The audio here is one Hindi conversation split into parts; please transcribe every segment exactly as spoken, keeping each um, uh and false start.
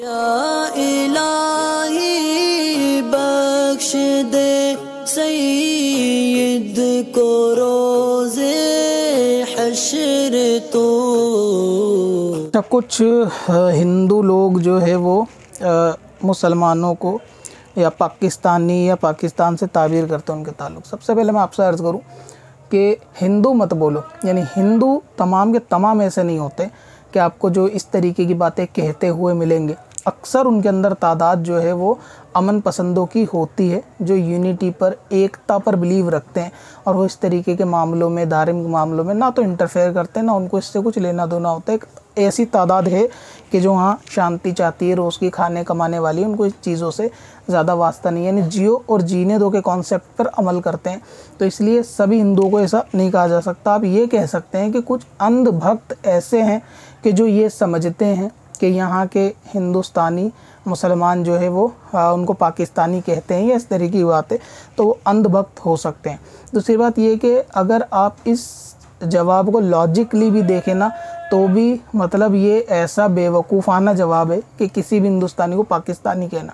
या इलाही बख्श दे सईद को रोज़े हश्र तो। कुछ हिंदू लोग जो है वो मुसलमानों को या पाकिस्तानी या पाकिस्तान से ताबीर करते हैं उनके ताल्लुक़। सबसे पहले मैं आपसे अर्ज़ करूं कि हिंदू मत बोलो, यानी हिंदू तमाम के तमाम ऐसे नहीं होते कि आपको जो इस तरीके की बातें कहते हुए मिलेंगे। अक्सर उनके अंदर तादाद जो है वो अमन पसंदों की होती है, जो यूनिटी पर, एकता पर बिलीव रखते हैं, और वो इस तरीके के मामलों में, धार्मिक मामलों में ना तो इंटरफेयर करते हैं, ना उनको इससे कुछ लेना देना होता है। एक ऐसी तादाद है कि जो हाँ शांति चाहती है, रोज़ की खाने कमाने वाली, उनको इस चीज़ों से ज़्यादा वास्ता नहीं है, यानी जियो और जीने दो के कॉन्सेप्ट पर अमल करते हैं। तो इसलिए सभी हिंदुओं को ऐसा नहीं कहा जा सकता। आप ये कह सकते हैं कि कुछ अंधभक्त ऐसे हैं कि जो ये समझते हैं कि यहाँ के हिंदुस्तानी मुसलमान जो है वो आ, उनको पाकिस्तानी कहते हैं या इस तरीके की बातें, तो वो अंधभक्त हो सकते हैं। दूसरी बात ये कि अगर आप इस जवाब को लॉजिकली भी देखें ना, तो भी मतलब ये ऐसा बेवकूफ़ाना जवाब है कि किसी भी हिंदुस्तानी को पाकिस्तानी कहना।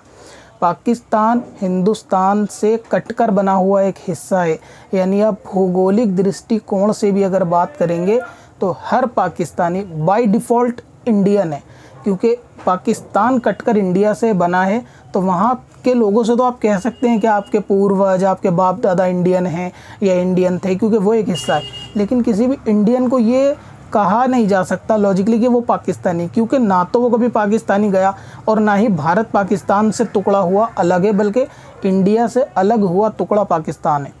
पाकिस्तान हिंदुस्तान से कटकर बना हुआ एक हिस्सा है, यानी आप भौगोलिक दृष्टिकोण से भी अगर बात करेंगे तो हर पाकिस्तानी बाय डिफ़ॉल्ट इंडियन है, क्योंकि पाकिस्तान कटकर इंडिया से बना है। तो वहाँ के लोगों से तो आप कह सकते हैं कि आपके पूर्वज, आपके बाप दादा इंडियन हैं या इंडियन थे, क्योंकि वो एक हिस्सा है। लेकिन किसी भी इंडियन को ये कहा नहीं जा सकता लॉजिकली कि वो पाकिस्तानी, क्योंकि ना तो वो कभी पाकिस्तानी गया और ना ही भारत पाकिस्तान से टुकड़ा हुआ अलग है, बल्कि इंडिया से अलग हुआ टुकड़ा पाकिस्तान है।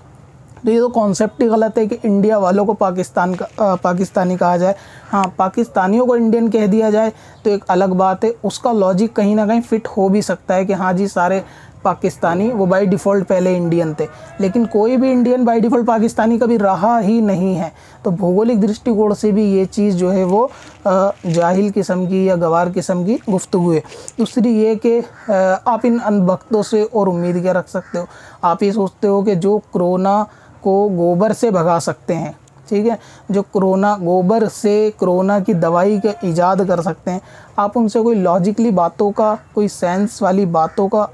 तो ये तो कॉन्सेप्ट ही गलत है कि इंडिया वालों को पाकिस्तान का पाकिस्तानी कहा जाए। हाँ, पाकिस्तानियों को इंडियन कह दिया जाए तो एक अलग बात है, उसका लॉजिक कहीं ना कहीं फ़िट हो भी सकता है कि हाँ जी सारे पाकिस्तानी वो बाय डिफ़ॉल्ट पहले इंडियन थे, लेकिन कोई भी इंडियन बाय डिफ़ॉल्ट पाकिस्तानी कभी रहा ही नहीं है। तो भौगोलिक दृष्टिकोण से भी ये चीज़ जो है वो जाहिल किस्म की या गवार किस्म की गुफ्तगू है। दूसरी ये कि आप इन अनभक्तों से और उम्मीद क्या रख सकते हो? आप ये सोचते हो कि जो कोरोना को गोबर से भगा सकते हैं, ठीक है, जो कोरोना गोबर से कोरोना की दवाई का इजाद कर सकते हैं, आप उनसे कोई लॉजिकली बातों का, कोई सेंस वाली बातों का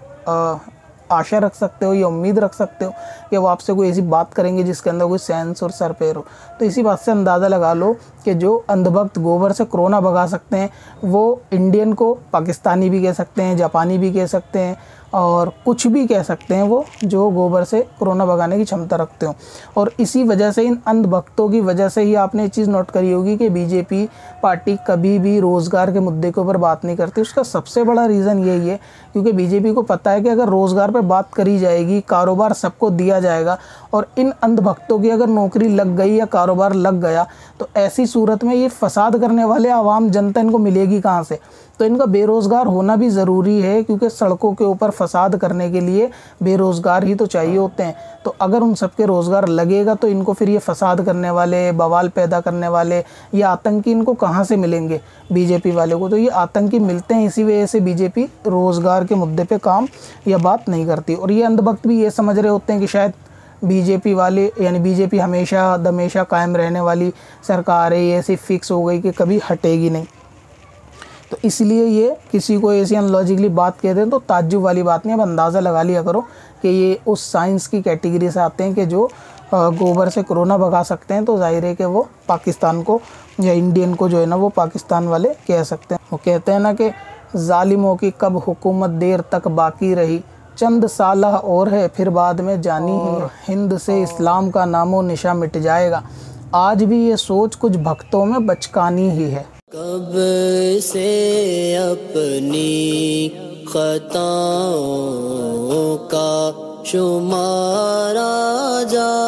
आशा रख सकते हो या उम्मीद रख सकते हो कि वो आपसे कोई ऐसी बात करेंगे जिसके अंदर कोई सेंस और सर पैर हो? तो इसी बात से अंदाज़ा लगा लो कि जो अंधभक्त गोबर से कोरोना भगा सकते हैं, वो इंडियन को पाकिस्तानी भी कह सकते हैं, जापानी भी कह सकते हैं, और कुछ भी कह सकते हैं वो जो गोबर से कोरोना भगाने की क्षमता रखते हो। और इसी वजह से, इन अंधभक्तों की वजह से ही आपने ये चीज़ नोट करी होगी कि बीजेपी पार्टी कभी भी रोज़गार के मुद्दे के ऊपर बात नहीं करती। उसका सबसे बड़ा रीज़न यही है क्योंकि बीजेपी को पता है कि अगर रोज़गार पर बात करी जाएगी, कारोबार सबको दिया जाएगा, और इन अंधभक्तों की अगर नौकरी लग गई या कारोबार लग गया तो ऐसी सूरत में ये फसाद करने वाले आवाम, जनता, इनको मिलेगी कहाँ से? तो इनका बेरोज़गार होना भी ज़रूरी है, क्योंकि सड़कों के ऊपर फसाद करने के लिए बेरोज़गार ही तो चाहिए होते हैं। तो अगर उन सब के रोज़गार लगेगा तो इनको फिर ये फसाद करने वाले, बवाल पैदा करने वाले या आतंकी, इनको कहाँ से मिलेंगे बीजेपी वाले को? तो ये आतंकी मिलते हैं, इसी वजह से बीजेपी रोज़गार के मुद्दे पर काम या बात नहीं करती। और ये अंधभक्त भी ये समझ रहे होते हैं कि शायद बीजेपी वाले, यानी बीजेपी हमेशा दमेशा कायम रहने वाली सरकार है, ये ऐसी फिक्स हो गई कि कभी हटेगी नहीं, तो इसलिए ये किसी को ऐसी अनलॉजिकली बात कहते हैं तो ताज्जुब वाली बात नहीं। अब अंदाज़ा लगा लिया करो कि ये उस साइंस की कैटेगरी से आते हैं कि जो गोबर से कोरोना भगा सकते हैं, तो जाहिर है कि वो पाकिस्तान को या इंडियन को जो है ना वो पाकिस्तान वाले कह सकते हैं। वो कहते हैं ना कि जालिमों की कब हुकूमत देर तक बाकी रही, चंद साल और है फिर बाद में जानी ही, हिंद से इस्लाम का नामो निशा मिट जाएगा, आज भी ये सोच कुछ भक्तों में बचकानी ही है। कब से अपनी खताओं का शुमारा जा